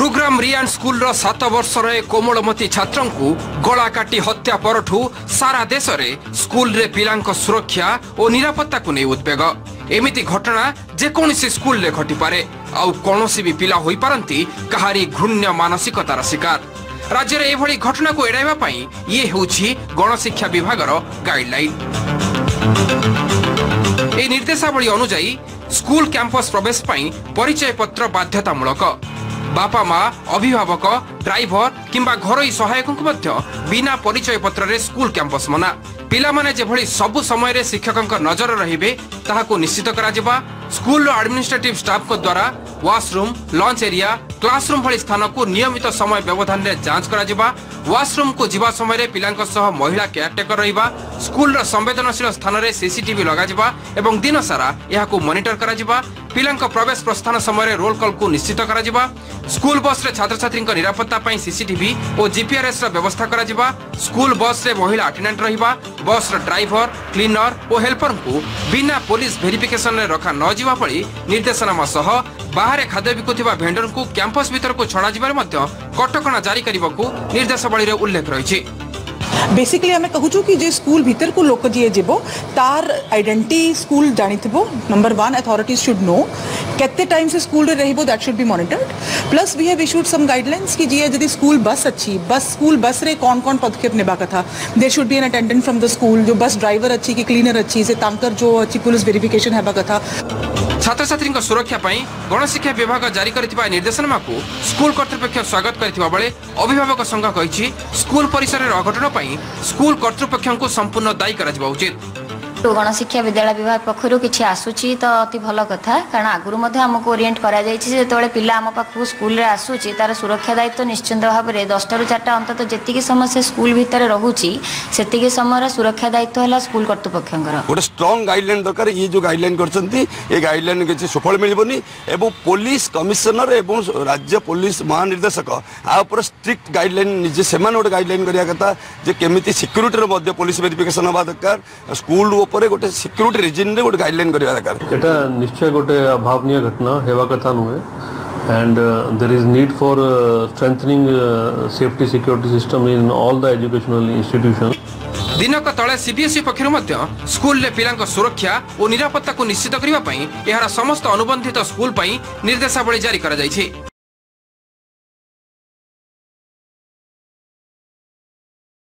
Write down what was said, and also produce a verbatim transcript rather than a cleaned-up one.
Gurugram Ryan school सात वर्ष कोमलमती छात्र को गला काटी हत्या परठू सारा देश में स्कूल रे पिलांको सुरक्षा और निरापत्ता को नहीं उद्वेग। एमिती घटना जेकोसी स्कूल रे घटीपे आउ कौनसी भी पिला होई पारंती कहारी घृण्य मानसिकतार शिकार। राज्य रे एभली घटना को एड़ाइबा पई ये होउछि गणशिक्षा विभाग गाइडलाइन। ए निर्देशावली अनुसार स्कूल कैंपस प्रवेश पई परिचय पत्र बाध्यतामूलक। बापा माँ अभिभावक ड्राइवर किंबा घरोई सहायकों को मध्य बिना परिचय पत्र रे स्कूल कैंपस मना। पिलामाने जेभली सबु समय रे शिक्षकंक नजर रहिबे ताहाको निश्चित करा जिबा। स्कूल रो एडमिनिस्ट्रेटिव स्टाफ को द्वारा वाशरूम लंच एरिया क्लासरूम भली स्थान को नियमित समय व्यवधान रे जांच करा जिबा। वाशरूम को जीवा समय रे पिलांक सह महिला केयरटेकर रहिबा। स्कूल रो संवेदनशील स्थान रे सीसीटीवी लगा जिबा एवं दिन सारा यहाको मॉनिटर करा जिबा। पिलांक प्रवेश प्रस्थान समय रोल कॉल को निश्चित करा जिबा। स्कूल बस रे छात्र छात्री निरापत्ता पई सीसीटीवी और जीपीआरएस रो व्यवस्था करा जिबा। स्कूल बस रे महिला अटेंडेंट रहिबा। बस रो ड्राइवर क्लीनर और हेल्पर को बिना पुलिस वेरिफिकेशन रे रखा न जिबा पड़ी निर्देशनामा सह बाहर खाद्य बिकुथिबा भेंडर को कैंपस भीतर को छड़ा जिबार मध्य कटकणा जारी करबाकू निर्देशावली रे उल्लेख रहिछि। बेसिकली आम कहूँ कि जे स्कूल भीतर को लोक जी जीव तार आइडेंटिटी स्कूल जानी थो। Number one authorities should know केते टाइम से स्कूल रे रहिबो that should be monitored. Plus we have issued some guidelines कि जी यदि स्कूल बस अच्छी बस स्कूल बस रे कौन कौन पदक्षेप नेबा कथा। There should be an attendant from the school जो बस ड्राइवर अच्छी कि क्लीनर अच्छी से तांकर जो अच्छी पुलिस वेरिफिकेशन हेबा कथा। छात्र छात्री सुरक्षा पई गणशिक्षा विभाग जारी करथिबा निर्देशनामा को स्कूल कर्तृपक्ष स्वागत करथिबा बेले अभिभावक संघ कहिछि स्कूल परिसर रे अघटन पई स्कूल कर्तृपक्ष को संपूर्ण दायी करा जबा उचित। तो गणशिक्षा विद्यालय विभाग पक्षर किसी आसूची तो अति भल कथा कारण आगुरी आमको ओरिएंट करते पिला आम पाखु स्कूल रे आसूची तार सुरक्षा दायित्व निश्चिंत भाव में दस टू चार अंत जी समय से स्कूल भितर रोचे से समय सुरक्षा दायित्व है स्कूल कर्तृपक्षर गोटे स्ट्रंग गाइडलाइन दरकार। ये जो गाइडलाइन कर गाइडलाइन किसी सुफल मिलनी और पुलिस कमिशनर और राज्य पुलिस महानिर्देशक आरोप स्ट्रिक्ट गाइडलाइन निजे से गोटे गाइडलाइन करा कथा जे केमी सिक्यूरीटी पुलिस वेरिफिकेशन होगा दरकार। स्कूल परे गोटे सिक्योरिटी रिजन रे गोटे गाइडलाइन करिया दरकार। एटा निश्चय गोटे अभावनीय घटना हेवा कथा नुए and there is need for strengthening safety security system in all the educational institution. दिनक तळे सीबीएसई पक्षर मध्य स्कूल रे पिलांक सुरक्षा और निरापत्ता को निश्चित करिवा पई एहार समस्त अनुबंधित स्कूल पई निर्देशावली जारी करा जायछि।